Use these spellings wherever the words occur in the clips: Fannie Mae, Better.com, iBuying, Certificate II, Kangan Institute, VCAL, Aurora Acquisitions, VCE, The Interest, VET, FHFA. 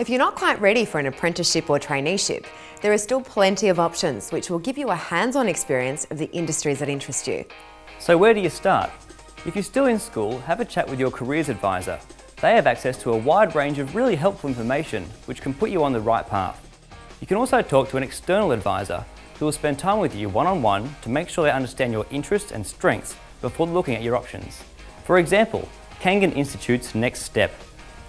If you're not quite ready for an apprenticeship or traineeship, there are still plenty of options which will give you a hands-on experience of the industries that interest you. So where do you start? If you're still in school, have a chat with your careers advisor. They have access to a wide range of really helpful information which can put you on the right path. You can also talk to an external advisor who will spend time with you one-on-one to make sure they understand your interests and strengths before looking at your options. For example, Kangan Institute's Next Step.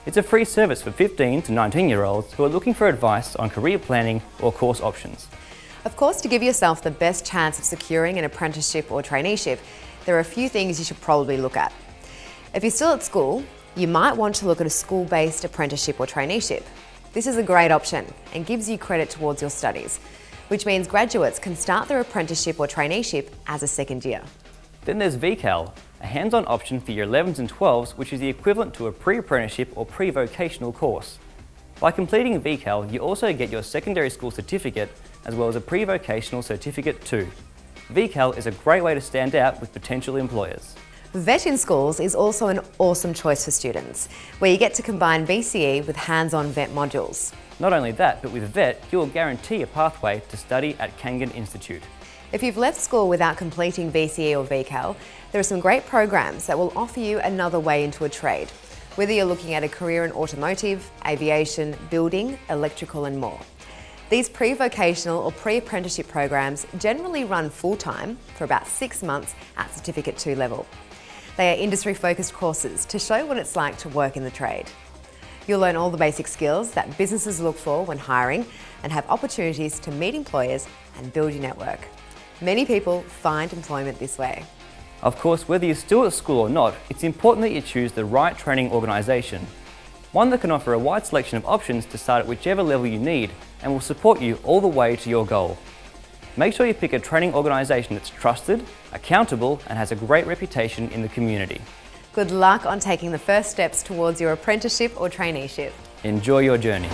It's a free service for 15 to 19-year-olds who are looking for advice on career planning or course options. Of course, to give yourself the best chance of securing an apprenticeship or traineeship, there are a few things you should probably look at. If you're still at school, you might want to look at a school-based apprenticeship or traineeship. This is a great option and gives you credit towards your studies, which means graduates can start their apprenticeship or traineeship as a second year. Then there's VCAL, a hands-on option for year 11s and 12s, which is the equivalent to a pre-apprenticeship or pre-vocational course. By completing VCAL, you also get your secondary school certificate as well as a pre-vocational Certificate II. VCAL is a great way to stand out with potential employers. VET in schools is also an awesome choice for students, where you get to combine VCE with hands-on VET modules. Not only that, but with VET, you'll guarantee a pathway to study at Kangan Institute. If you've left school without completing VCE or VCAL, there are some great programs that will offer you another way into a trade, whether you're looking at a career in automotive, aviation, building, electrical and more. These pre-vocational or pre-apprenticeship programs generally run full-time for about 6 months at Certificate II level. They are industry-focused courses to show what it's like to work in the trade. You'll learn all the basic skills that businesses look for when hiring and have opportunities to meet employers and build your network. Many people find employment this way. Of course, whether you're still at school or not, it's important that you choose the right training organisation. One that can offer a wide selection of options to start at whichever level you need and will support you all the way to your goal. Make sure you pick a training organisation that's trusted, accountable and has a great reputation in the community. Good luck on taking the first steps towards your apprenticeship or traineeship. Enjoy your journey.